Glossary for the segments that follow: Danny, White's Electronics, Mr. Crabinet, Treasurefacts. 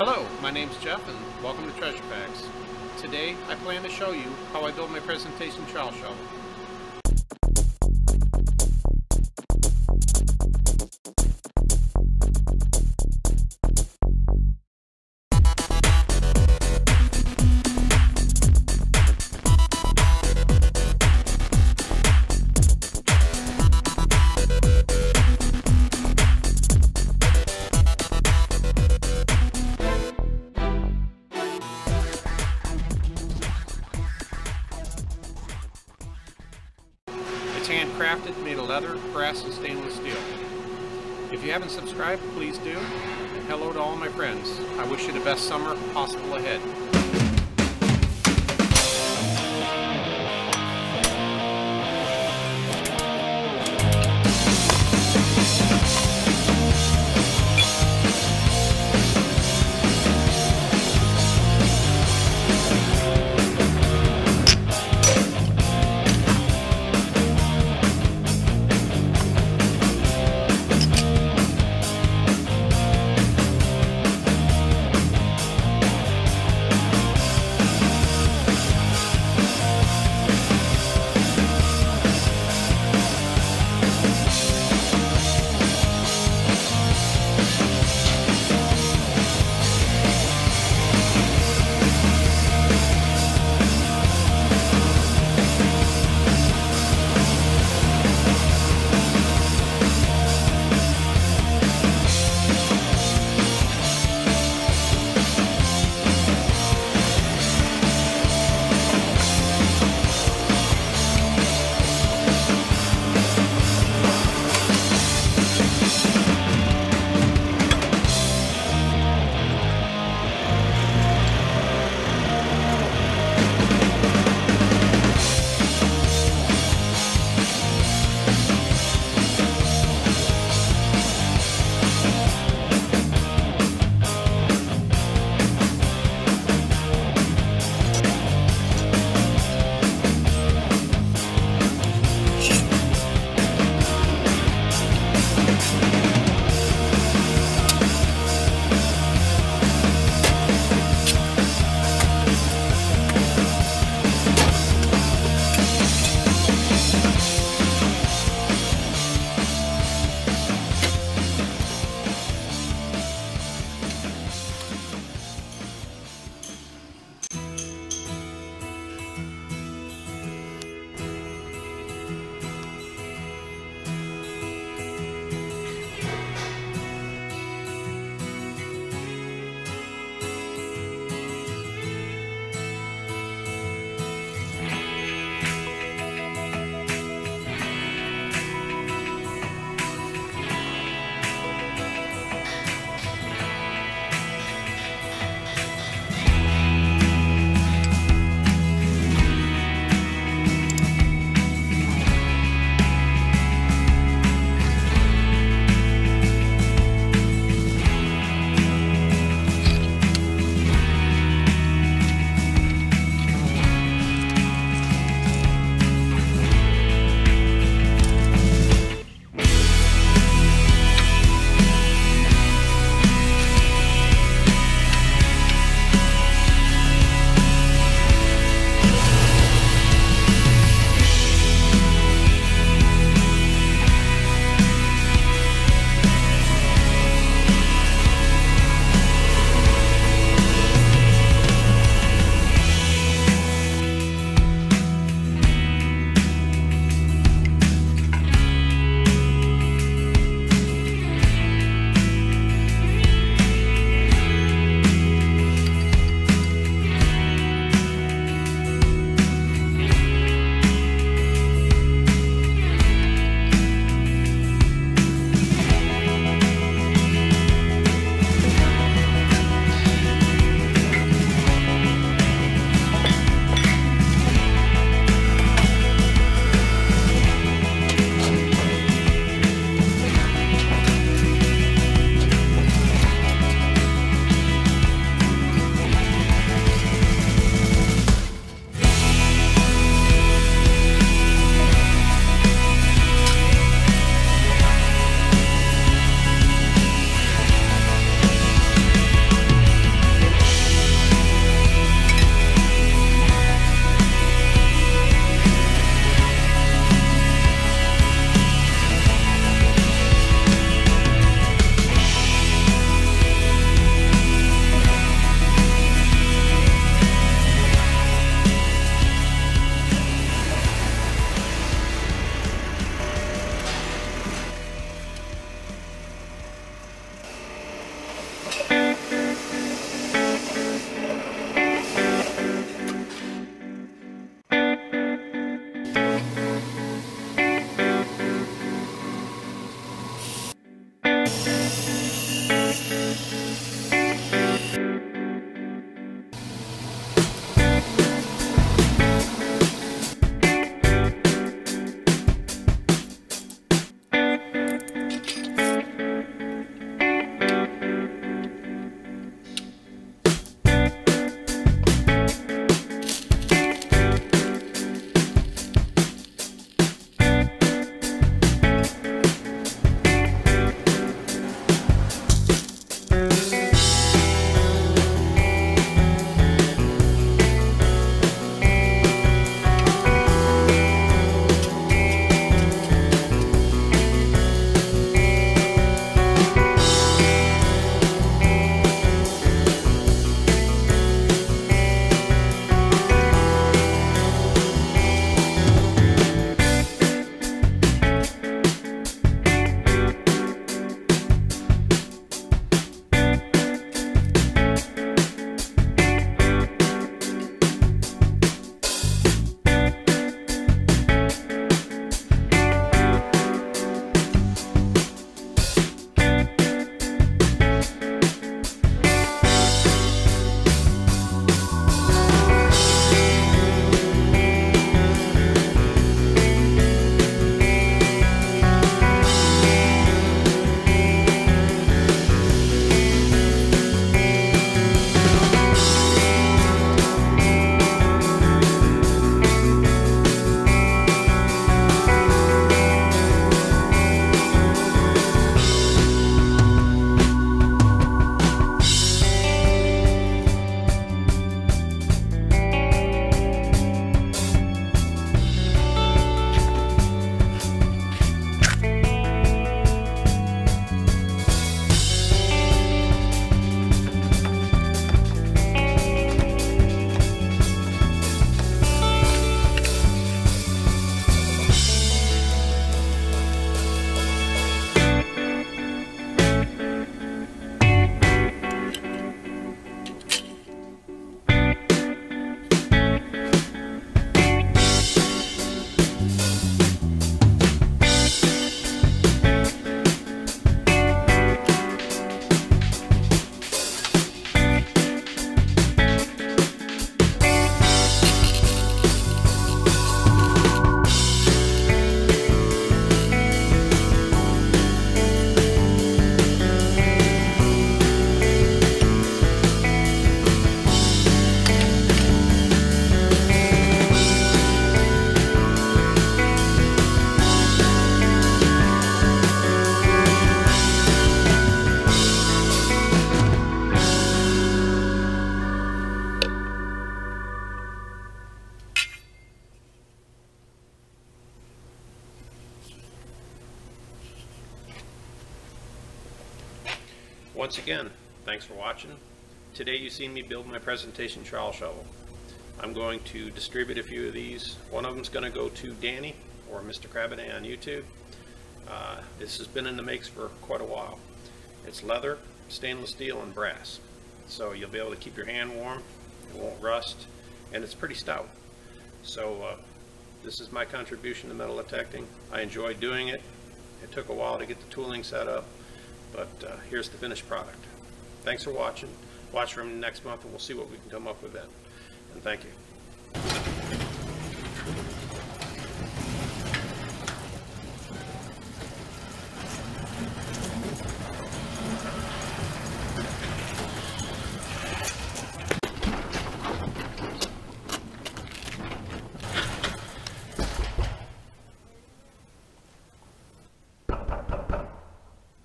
Hello, my name's Jeff and welcome to Treasurefacts. Today I plan to show you how I build my presentation trowel shovel. Handcrafted, made of leather, brass, and stainless steel. If you haven't subscribed, please do. And hello to all my friends. I wish you the best summer possible ahead. Once again, thanks for watching. Today you've seen me build my presentation trowel shovel. I'm going to distribute a few of these. One of them's going to go to Danny or Mr. Crabinet on YouTube. This has been in the makes for quite a while. It's leather, stainless steel, and brass. So you'll be able to keep your hand warm, it won't rust, and it's pretty stout. So this is my contribution to metal detecting. I enjoyed doing it. It took a while to get the tooling set up, but here's the finished product. Thanks for watching. Watch for them next month and we'll see what we can come up with then. And thank you.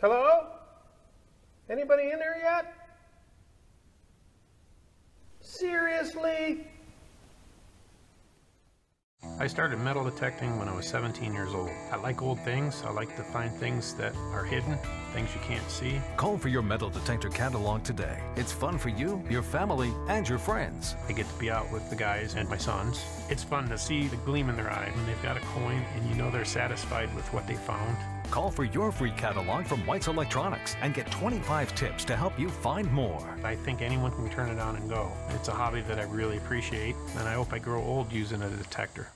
Hello? Anybody in there yet? Seriously? I started metal detecting when I was 17 years old. I like old things. I like to find things that are hidden, things you can't see. Call for your metal detector catalog today. It's fun for you, your family, and your friends. I get to be out with the guys and my sons. It's fun to see the gleam in their eye when they've got a coin and you know they're satisfied with what they found. Call for your free catalog from White's Electronics and get 25 tips to help you find more. I think anyone can turn it on and go. It's a hobby that I really appreciate, and I hope I grow old using a detector.